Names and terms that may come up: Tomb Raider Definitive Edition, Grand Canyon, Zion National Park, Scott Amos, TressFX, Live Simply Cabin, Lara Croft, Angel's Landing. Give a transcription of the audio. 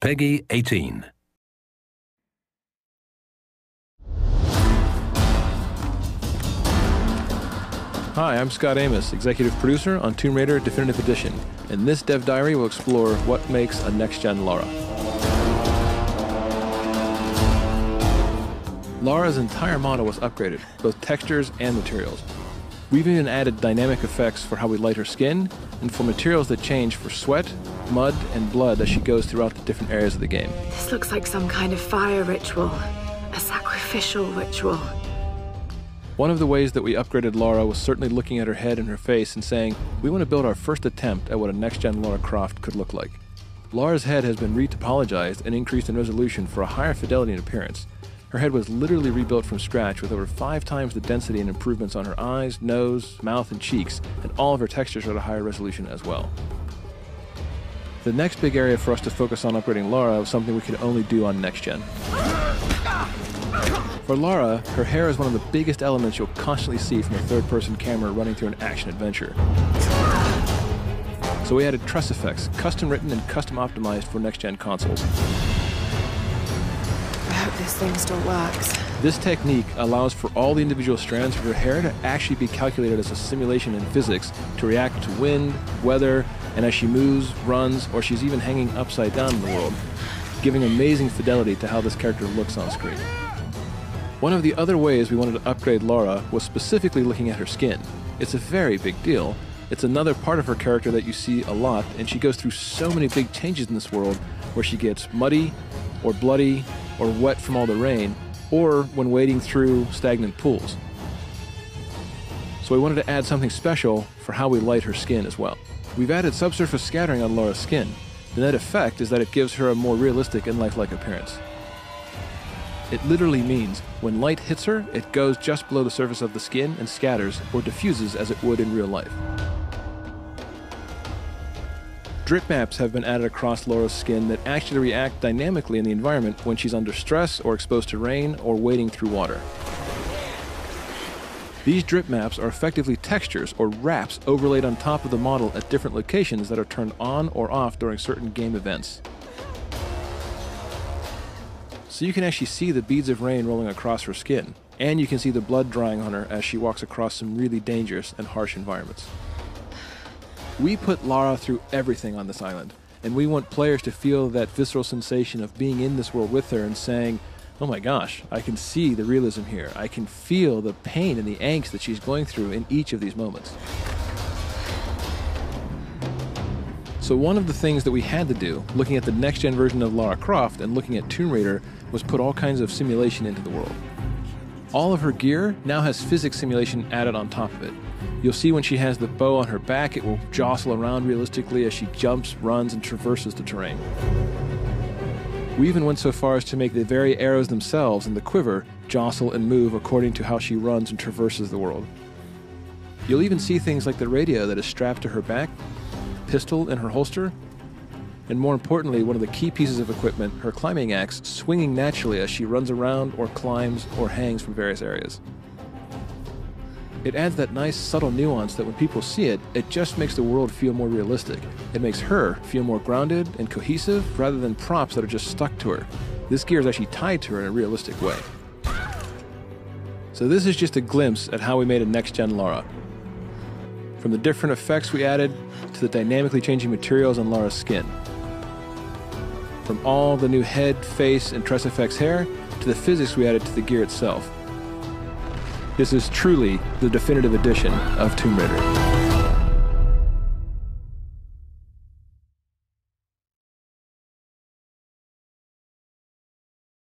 Peggy 18. Hi, I'm Scott Amos, executive producer on Tomb Raider Definitive Edition, and this dev diary will explore what makes a next-gen Lara. Lara's entire model was upgraded, both textures and materials. We've even added dynamic effects for how we light her skin, and for materials that change for sweat, mud, and blood as she goes throughout the different areas of the game. This looks like some kind of fire ritual, a sacrificial ritual. One of the ways that we upgraded Lara was certainly looking at her head and her face and saying, we want to build our first attempt at what a next-gen Lara Croft could look like. Lara's head has been retopologized and increased in resolution for a higher fidelity in appearance. Her head was literally rebuilt from scratch with over 5 times the density and improvements on her eyes, nose, mouth, and cheeks, and all of her textures are at a higher resolution as well. The next big area for us to focus on upgrading Lara was something we could only do on Next Gen. For Lara, her hair is one of the biggest elements you'll constantly see from a third-person camera running through an action-adventure. So we added TressFX, custom-written and custom-optimized for next-gen consoles. I hope this thing still works. This technique allows for all the individual strands of her hair to actually be calculated as a simulation in physics to react to wind, weather, and as she moves, runs, or she's even hanging upside down in the world, giving amazing fidelity to how this character looks on screen. One of the other ways we wanted to upgrade Lara was specifically looking at her skin. It's a very big deal. It's another part of her character that you see a lot, and she goes through so many big changes in this world where she gets muddy, or bloody, or wet from all the rain, or when wading through stagnant pools. So we wanted to add something special for how we light her skin as well. We've added subsurface scattering on Lara's skin. The net effect is that it gives her a more realistic and lifelike appearance. It literally means when light hits her, it goes just below the surface of the skin and scatters or diffuses as it would in real life. Drip maps have been added across Lara's skin that actually react dynamically in the environment when she's under stress or exposed to rain or wading through water. These drip maps are effectively textures or wraps overlaid on top of the model at different locations that are turned on or off during certain game events. So you can actually see the beads of rain rolling across her skin, and you can see the blood drying on her as she walks across some really dangerous and harsh environments. We put Lara through everything on this island, and we want players to feel that visceral sensation of being in this world with her and saying, oh my gosh, I can see the realism here. I can feel the pain and the angst that she's going through in each of these moments. So one of the things that we had to do, looking at the next-gen version of Lara Croft and looking at Tomb Raider, was put all kinds of simulation into the world. All of her gear now has physics simulation added on top of it. You'll see when she has the bow on her back, it will jostle around realistically as she jumps, runs, and traverses the terrain. We even went so far as to make the very arrows themselves and the quiver jostle and move according to how she runs and traverses the world. You'll even see things like the radio that is strapped to her back, pistol in her holster, and more importantly, one of the key pieces of equipment, her climbing axe, swinging naturally as she runs around or climbs or hangs from various areas. It adds that nice, subtle nuance that when people see it, it just makes the world feel more realistic. It makes her feel more grounded and cohesive rather than props that are just stuck to her. This gear is actually tied to her in a realistic way. So this is just a glimpse at how we made a next-gen Lara. From the different effects we added to the dynamically changing materials on Lara's skin. From all the new head, face, and TressFX hair to the physics we added to the gear itself. This is truly the definitive edition of Tomb Raider.